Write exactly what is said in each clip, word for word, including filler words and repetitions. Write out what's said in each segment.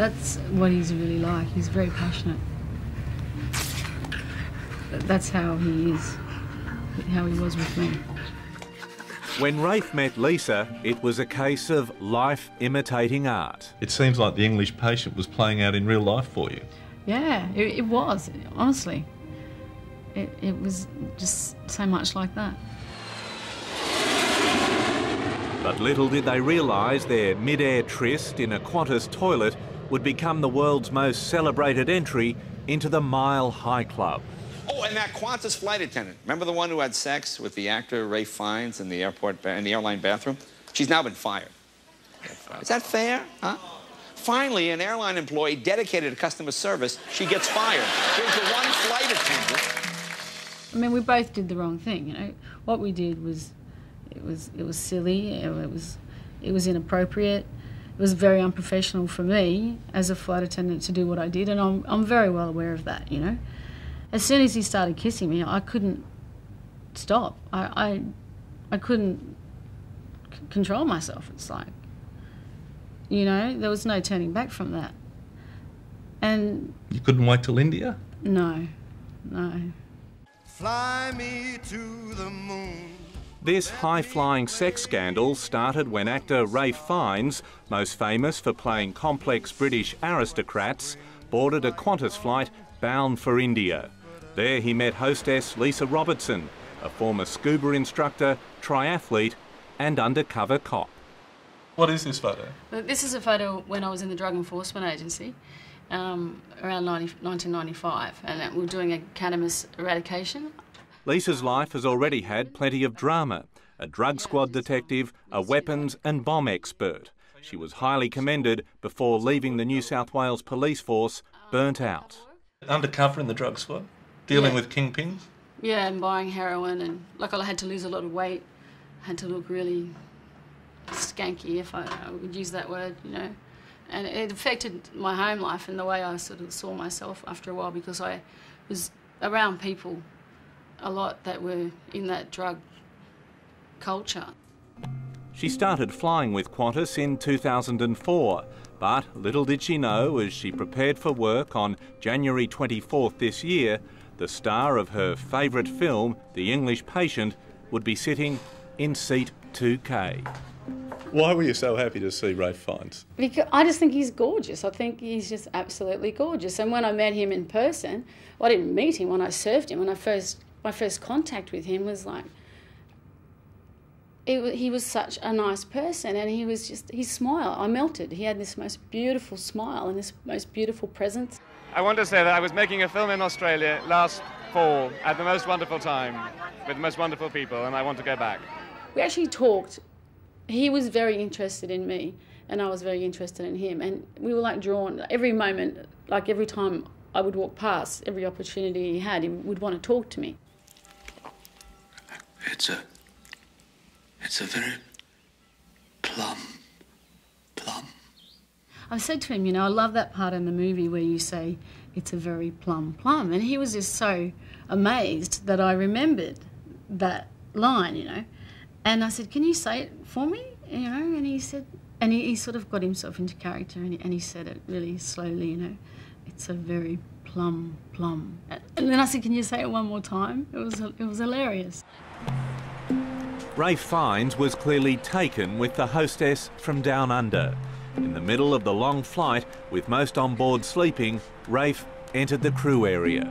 That's what he's really like. He's very passionate. That's how he is, how he was with me. When Ralph met Lisa, it was a case of life imitating art. It seems like The English Patient was playing out in real life for you. Yeah, it, it was, honestly. It, it was just so much like that. But little did they realise their mid-air tryst in a Qantas toilet would become the world's most celebrated entry into the Mile High Club. Oh, and that Qantas flight attendant. Remember the one who had sex with the actor Ralph Fiennes in the airport, in the airline bathroom? She's now been fired. Is that fair, huh? Finally, an airline employee dedicated to customer service, she gets fired. Here's the one flight attendant. I mean, we both did the wrong thing, you know. What we did was, it was, it was silly, it was, it was inappropriate. It was very unprofessional for me as a flight attendant to do what I did, and I'm, I'm very well aware of that, you know. As soon as he started kissing me, I couldn't stop. I, I, I couldn't c control myself. It's like, you know, there was no turning back from that. And you couldn't wait till India? No, no. Fly me to the moon. This high-flying sex scandal started when actor Ralph Fiennes, most famous for playing complex British aristocrats, boarded a Qantas flight bound for India. There he met hostess Lisa Robertson, a former scuba instructor, triathlete and undercover cop. What is this photo? This is a photo when I was in the Drug Enforcement Agency um, around nineteen ninety-five, and we were doing a cannabis eradication. Lisa's life has already had plenty of drama. A drug squad detective, a weapons and bomb expert. She was highly commended before leaving the New South Wales Police Force burnt out. Undercover in the drug squad, dealing yeah. with kingpins? Yeah, and buying heroin, and like I had to lose a lot of weight. I had to look really skanky, if I, I would use that word, you know. And it affected my home life and the way I sort of saw myself after a while, because I was around people a lot that were in that drug culture. She started flying with Qantas in two thousand four. But little did she know, as she prepared for work on January twenty-fourth this year, the star of her favourite film, The English Patient, would be sitting in seat two K. Why were you so happy to see Ralph Fiennes? Because I just think he's gorgeous. I think he's just absolutely gorgeous. And when I met him in person, well, I didn't meet him, when I surfed him, when I first, my first contact with him was like, It, he was such a nice person, and he was just, his smile, I melted. He had this most beautiful smile and this most beautiful presence. I want to say that I was making a film in Australia last fall at the most wonderful time with the most wonderful people, and I want to go back. We actually talked. He was very interested in me and I was very interested in him, and we were like drawn every moment, like every time I would walk past, every opportunity he had, he would want to talk to me. It's a It's a very plum, plum. I said to him, you know, I love that part in the movie where you say, it's a very plum, plum. And he was just so amazed that I remembered that line, you know. And I said, can you say it for me? You know, and he said, and he, he sort of got himself into character, and he, and he said it really slowly, you know, it's a very plum, plum. And then I said, can you say it one more time? It was, it was hilarious. Ralph Fiennes was clearly taken with the hostess from Down Under. In the middle of the long flight, with most on board sleeping, Ralph entered the crew area.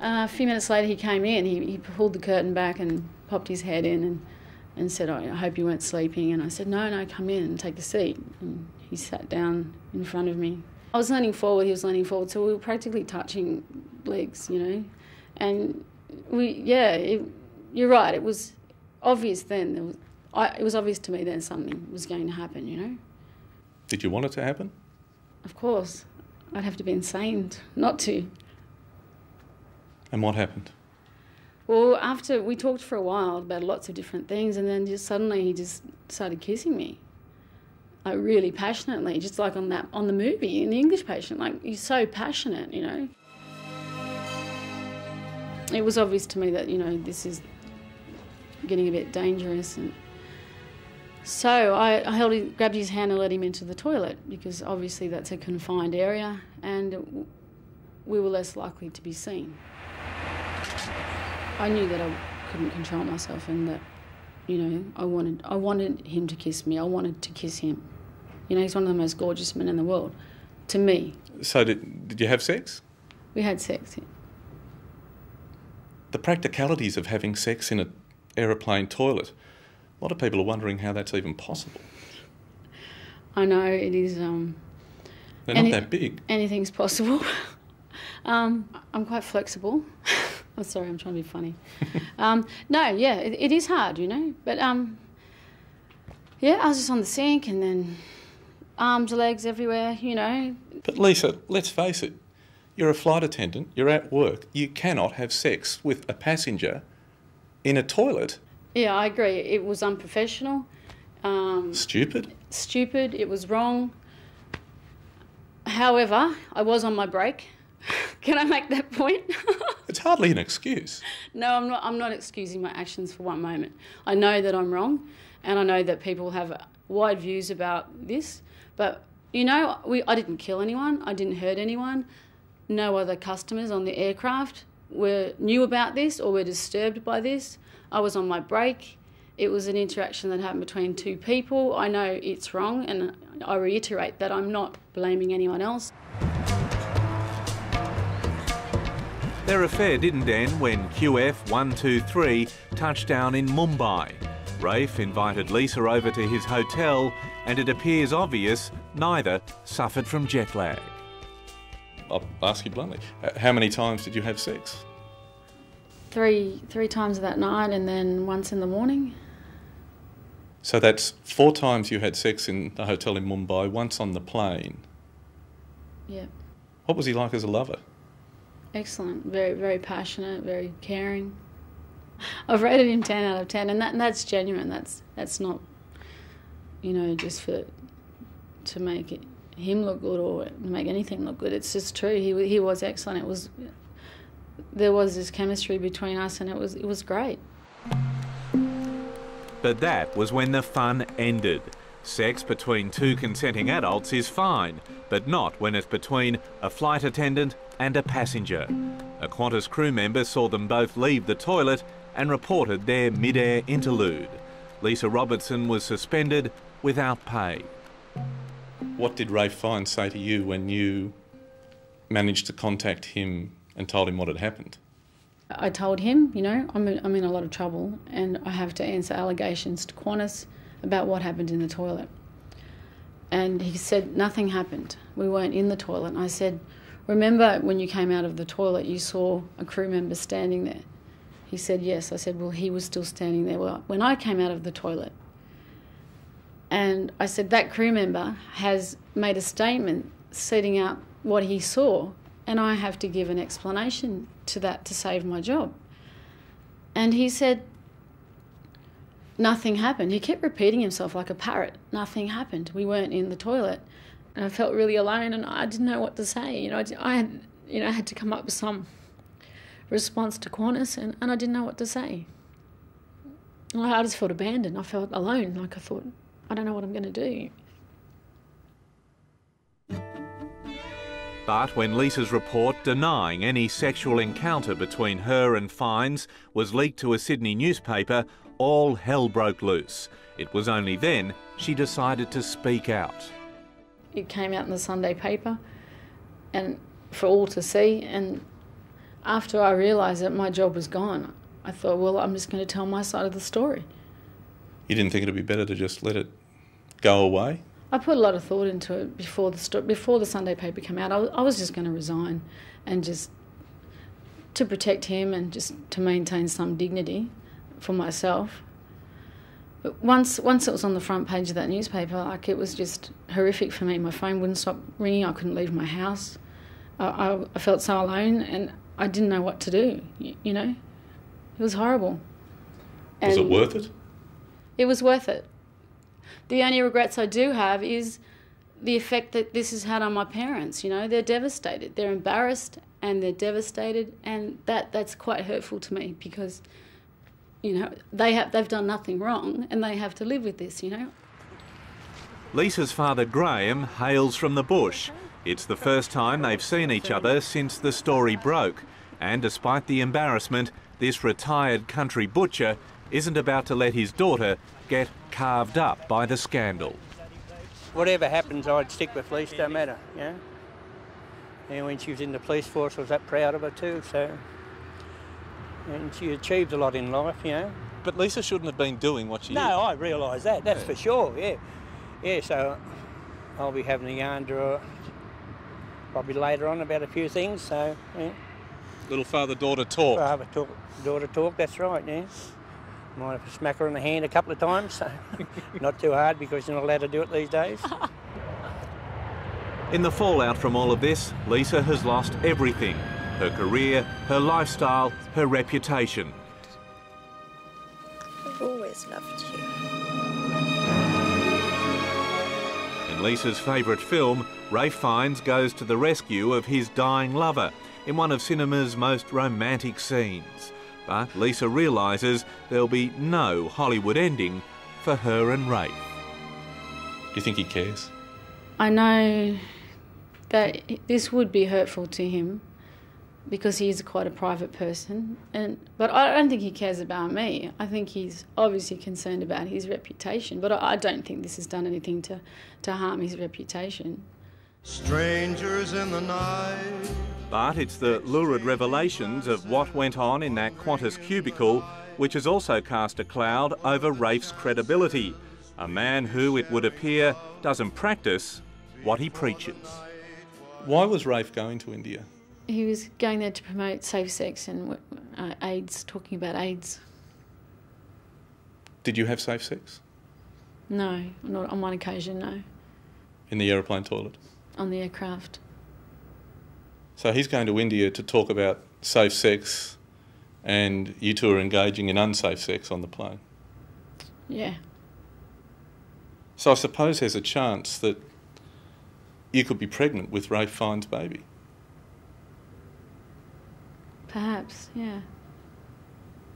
Uh, a few minutes later he came in, he, he pulled the curtain back and popped his head in and, and said, oh, I hope you weren't sleeping. And I said, no, no, come in and take a seat. And he sat down in front of me. I was leaning forward, he was leaning forward, so we were practically touching legs, you know. And we, yeah, it, you're right, it was obvious then, there was, I, it was obvious to me then something was going to happen, you know. Did you want it to happen? Of course. I'd have to be insane not to. And what happened? Well, after, we talked for a while about lots of different things, and then just suddenly he just started kissing me. Like, really passionately, just like on that, on the movie, in The English Patient, like, he's so passionate, you know. It was obvious to me that, you know, this is getting a bit dangerous, and So I, I held him, grabbed his hand and led him into the toilet, because obviously that's a confined area and we were less likely to be seen. I knew that I couldn't control myself and that, you know, I wanted, I wanted him to kiss me. I wanted to kiss him. You know, he's one of the most gorgeous men in the world, to me. So did, did you have sex? We had sex, yeah. The practicalities of having sex in an aeroplane toilet. A lot of people are wondering how that's even possible. I know, it is... Um, They're not that big. Anything's possible. um, I'm quite flexible. I'm sorry, I'm trying to be funny. um, no, yeah, it, it is hard, you know. But, um, yeah, I was just on the sink and then arms, legs everywhere, you know. But, Lisa, let's face it. You're a flight attendant, you're at work. You cannot have sex with a passenger in a toilet. Yeah, I agree. It was unprofessional. Um, stupid? Stupid. It was wrong. However, I was on my break. Can I make that point? It's hardly an excuse. No, I'm not, I'm not excusing my actions for one moment. I know that I'm wrong, and I know that people have wide views about this, but, you know, we, I didn't kill anyone. I didn't hurt anyone. No other customers on the aircraft were knew about this or were disturbed by this. I was on my break. It was an interaction that happened between two people. I know it's wrong, and I reiterate that I'm not blaming anyone else. Their affair didn't end when Q F one two three touched down in Mumbai. Rafe invited Lisa over to his hotel, and it appears obvious neither suffered from jet lag. I'll ask you bluntly, how many times did you have sex? Three, three times that night and then once in the morning. So that's four times you had sex in the hotel in Mumbai, once on the plane. Yep. What was he like as a lover? Excellent. Very, very passionate, very caring. I've rated him ten out of ten, and, that, and that's genuine. That's, that's not, you know, just for, to make it, him look good or make anything look good. It's just true. He, he was excellent. It was... There was this chemistry between us and it was, it was great. But that was when the fun ended. Sex between two consenting adults is fine, but not when it's between a flight attendant and a passenger. A Qantas crew member saw them both leave the toilet and reported their mid-air interlude. Lisa Robertson was suspended without pay. What did Ralph Fiennes say to you when you managed to contact him and told him what had happened? I told him, you know, I'm in, I'm in a lot of trouble and I have to answer allegations to Qantas about what happened in the toilet. And he said, nothing happened. We weren't in the toilet. And I said, remember when you came out of the toilet, you saw a crew member standing there. He said, yes. I said, well, he was still standing there when I came out of the toilet. And I said, that crew member has made a statement setting out what he saw, and I have to give an explanation to that to save my job. And he said, nothing happened. He kept repeating himself like a parrot. Nothing happened. We weren't in the toilet. And I felt really alone and I didn't know what to say. You know, I, I, had, you know, I had to come up with some response to Qantas and, and I didn't know what to say. And I, I just felt abandoned. I felt alone. Like I thought, I don't know what I'm going to do. But when Lisa's report denying any sexual encounter between her and Fiennes was leaked to a Sydney newspaper, all hell broke loose. It was only then she decided to speak out. It came out in the Sunday paper and for all to see, and after I realised that my job was gone, I thought, well, I'm just going to tell my side of the story. You didn't think it would be better to just let it go away? I put a lot of thought into it before the before the Sunday paper came out. I, I was just going to resign, and just to protect him and just to maintain some dignity for myself. But once once it was on the front page of that newspaper, like it was just horrific for me. My phone wouldn't stop ringing. I couldn't leave my house. I, I, I felt so alone, and I didn't know what to do. You, you know, it was horrible. Was and it worth it? It was worth it. The only regrets I do have is the effect that this has had on my parents. You know, they're devastated. They're embarrassed and they're devastated, and that, that's quite hurtful to me because You know, they have, they've done nothing wrong and they have to live with this, you know. Lisa's father, Graham, hails from the bush. It's the first time they've seen each other since the story broke. And despite the embarrassment, this retired country butcher isn't about to let his daughter get carved up by the scandal. Whatever happens, I'd stick with Lisa, don't matter, you know. And when she was in the police force, I was that proud of her too, so... And she achieved a lot in life, you know. But Lisa shouldn't have been doing what she no, is. No, I realise that, that's yeah. for sure, yeah. Yeah, so I'll be having a yarn to her probably later on about a few things, so, yeah. Little father-daughter talk. Father-daughter talk, that's right, yeah. Might have to smack her in the hand a couple of times, so not too hard because you're not allowed to do it these days. In the fallout from all of this, Lisa has lost everything. Her career, her lifestyle, her reputation. I've always loved you. In Lisa's favourite film, Ralph Fiennes goes to the rescue of his dying lover in one of cinema's most romantic scenes. But Lisa realises there'll be no Hollywood ending for her and Ralph. Do you think he cares? I know that this would be hurtful to him, because he is quite a private person, and but I don't think he cares about me. I think he's obviously concerned about his reputation, but I, I don't think this has done anything to, to harm his reputation. Strangers in the night. But it's the lurid revelations of what went on in that Qantas cubicle which has also cast a cloud over Ralph's credibility, a man who, it would appear, doesn't practice what he preaches. Why was Ralph going to India? He was going there to promote safe sex and uh, AIDS, talking about AIDS. Did you have safe sex? No, not on one occasion, no. In the aeroplane toilet? On the aircraft. So he's going to India to talk about safe sex and you two are engaging in unsafe sex on the plane? Yeah. So I suppose there's a chance that you could be pregnant with Ralph Fiennes' baby. Perhaps, yeah.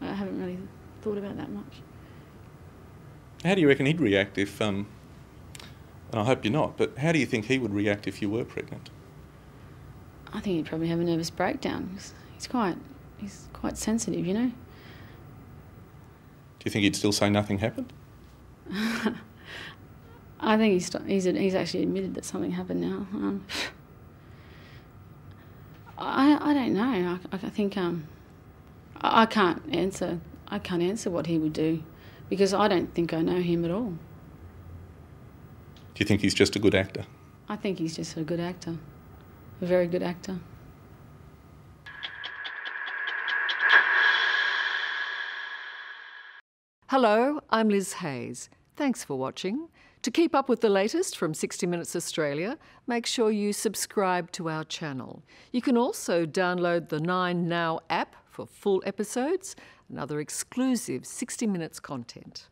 I haven't really thought about that much. How do you reckon he'd react if, um, and I hope you're not, but how do you think he would react if you were pregnant? I think he'd probably have a nervous breakdown. He's quite, he's quite sensitive, you know. Do you think he'd still say nothing happened? I think he's, he's, he's actually admitted that something happened now. Um, I, I don't know. I, I think um, I, I can't answer. I can't answer what he would do because I don't think I know him at all. Do you think he's just a good actor? I think he's just a good actor, a very good actor. Hello, I'm Liz Hayes. Thanks for watching. To keep up with the latest from sixty minutes Australia, make sure you subscribe to our channel. You can also download the Nine Now app for full episodes and other exclusive sixty minutes content.